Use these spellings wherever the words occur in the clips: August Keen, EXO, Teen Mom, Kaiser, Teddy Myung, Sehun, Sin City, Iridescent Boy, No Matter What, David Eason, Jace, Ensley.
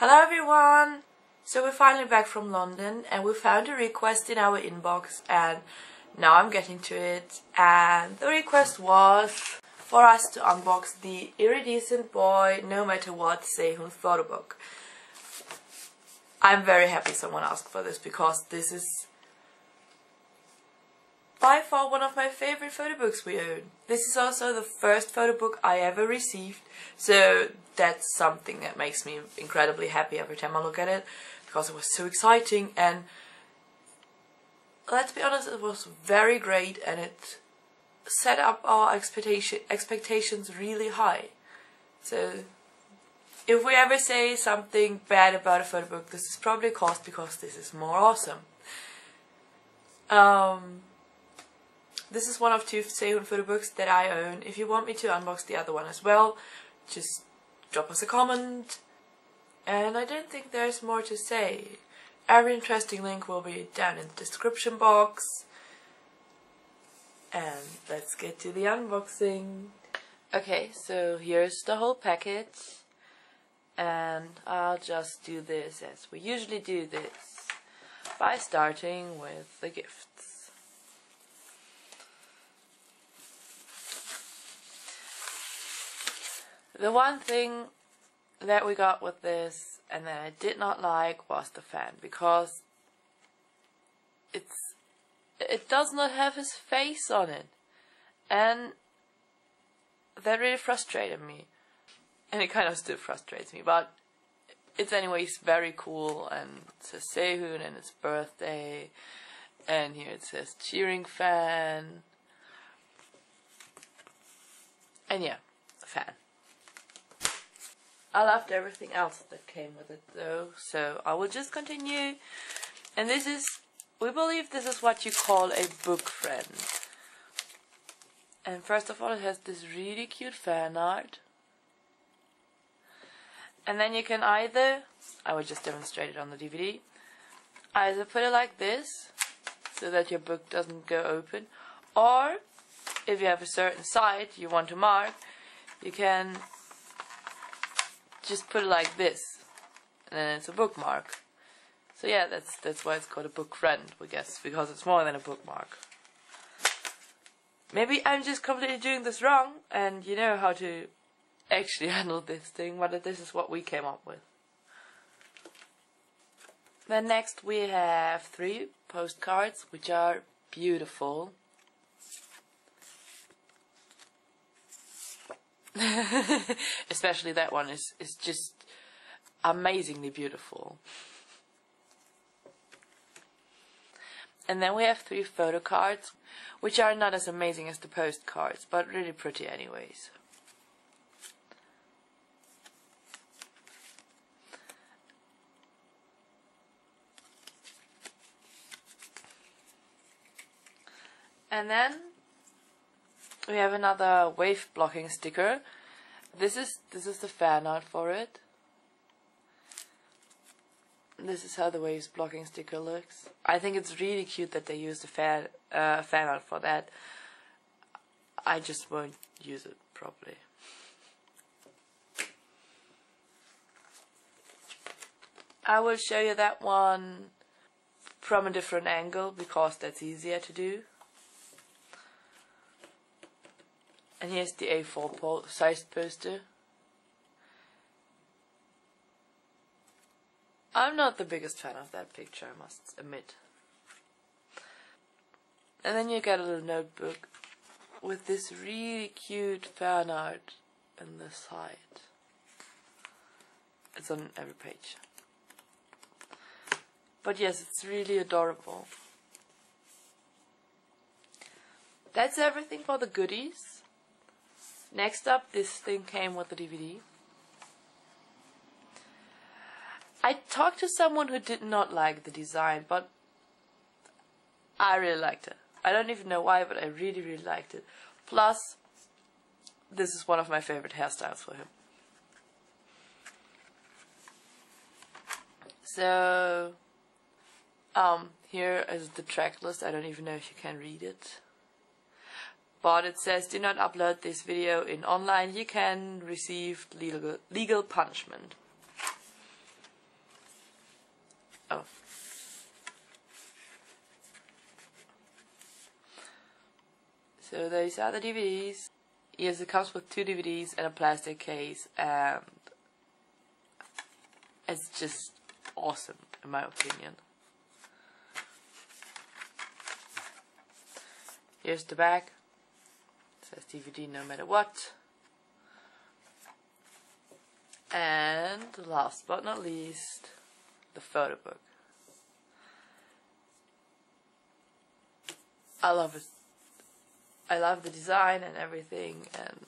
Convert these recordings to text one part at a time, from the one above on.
Hello everyone! So we're finally back from London and we found a request in our inbox and now I'm getting to it, and the request was for us to unbox the Iridescent Boy No Matter What Sehun photo book. I'm very happy someone asked for this because this is by far one of my favorite photo books we own. This is also the first photo book I ever received, so that's something that makes me incredibly happy every time I look at it, because it was so exciting and let's be honest, it was very great and it set up our expectations really high. So if we ever say something bad about a photo book, this is probably caused because this is more awesome. This is one of two Sehun photo books that I own. If you want me to unbox the other one as well, just drop us a comment. And I don't think there's more to say. Every interesting link will be down in the description box. And let's get to the unboxing. Okay, so here's the whole package. And I'll just do this as we usually do this, by starting with the gifts. The one thing that we got with this and that I did not like was the fan, because it does not have his face on it, and that really frustrated me, and it kind of still frustrates me, but it's anyways very cool, and it says Sehun and his birthday, and here it says cheering fan, and yeah, fan. I loved everything else that came with it though, so I will just continue. And this is, we believe this is what you call a book friend. And first of all, it has this really cute fan art. And then you can either, I will just demonstrate it on the DVD, either put it like this, so that your book doesn't go open, or if you have a certain side you want to mark, you can just put it like this, and then it's a bookmark. So yeah, that's why it's called a book friend, I guess, because it's more than a bookmark. Maybe I'm just completely doing this wrong, and you know how to actually handle this thing, but this is what we came up with. Then next we have three postcards, which are beautiful. Especially that one is just amazingly beautiful. And then we have three photo cards, which are not as amazing as the postcards, but really pretty anyways. And then we have another wave blocking sticker. This is the fan art for it. This is how the waves blocking sticker looks. I think it's really cute that they use the fan art for that. I just won't use it properly. I will show you that one from a different angle because that's easier to do. And here's the A4 sized poster. I'm not the biggest fan of that picture, I must admit. And then you get a little notebook with this really cute fan art on the side. It's on every page. But yes, it's really adorable. That's everything for the goodies. Next up, this thing came with the DVD. I talked to someone who did not like the design, but I really liked it. I don't even know why, but I really, really liked it. Plus, this is one of my favorite hairstyles for him. So, here is the track list. I don't even know if you can read it. But it says, do not upload this video in online, you can receive legal punishment. So those are the DVDs. Yes, it comes with two DVDs and a plastic case, and it's just awesome in my opinion. Here's the back. It says DVD No Matter What. And last but not least, the photo book. I love it. I love the design and everything, and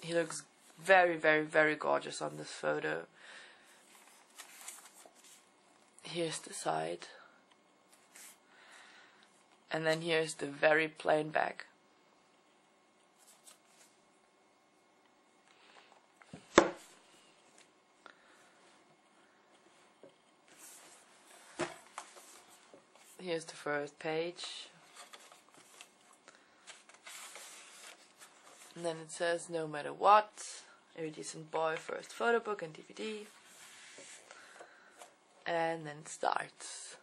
he looks very, very, very gorgeous on this photo. Here's the side. And then here's the very plain back. Here's the first page. And then it says No Matter What, Iridescent Boy, first photo book and DVD. And then it starts.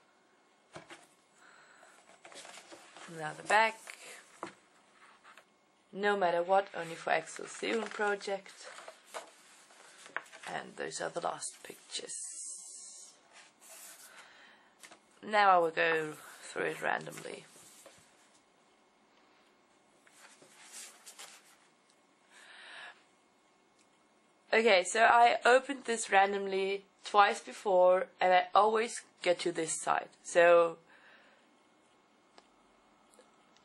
Now the back. No Matter What, only for Exo Sehun project. And those are the last pictures. Now I will go through it randomly. Okay, so I opened this randomly twice before, and I always get to this side. So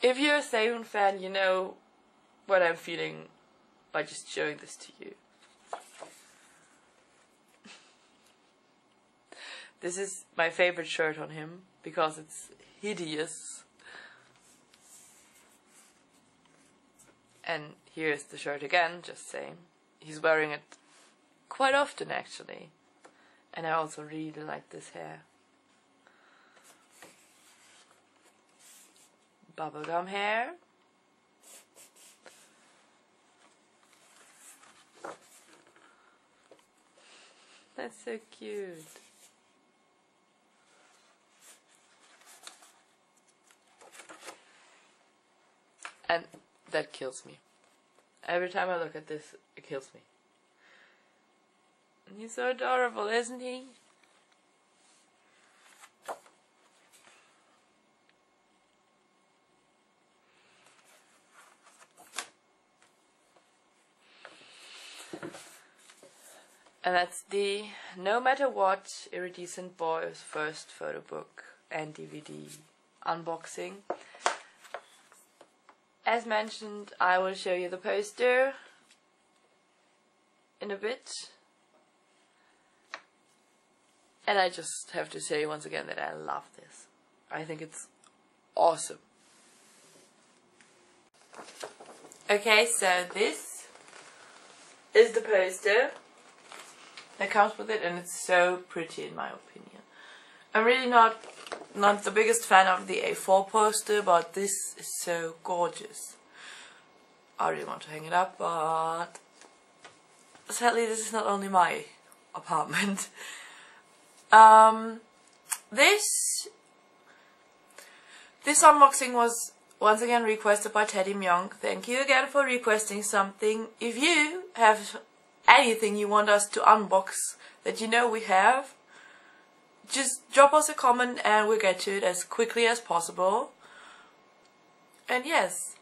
if you're a Sehun fan, you know what I'm feeling by just showing this to you. This is my favorite shirt on him because it's hideous. And here's the shirt again, just saying. He's wearing it quite often actually. And I also really like this hair. Bubblegum hair. That's so cute. And that kills me. Every time I look at this, it kills me. And he's so adorable, isn't he? And that's the No Matter What, Iridescent Boy's first photo book and DVD unboxing. As mentioned, I will show you the poster in a bit. And I just have to say once again that I love this. I think it's awesome. Okay, so this is the poster that comes with it, and it's so pretty in my opinion. I'm really not the biggest fan of the A4 poster, but this is so gorgeous. I really want to hang it up, but sadly this is not only my apartment. This unboxing was once again requested by Teddy Myung. Thank you again for requesting something. If you have anything you want us to unbox that you know we have, just drop us a comment and we'll get to it as quickly as possible. And yes,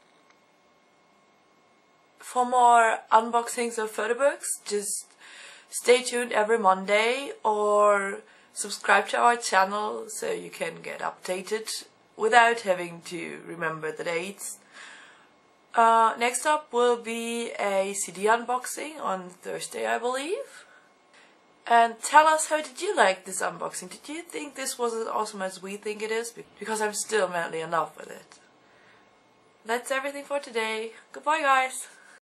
for more unboxings of photo books, just stay tuned every Monday or subscribe to our channel so you can get updated without having to remember the dates. Next up will be a CD unboxing on Thursday, I believe. And tell us, how did you like this unboxing? Did you think this was as awesome as we think it is? Because I'm still madly in love with it. That's everything for today. Goodbye, guys!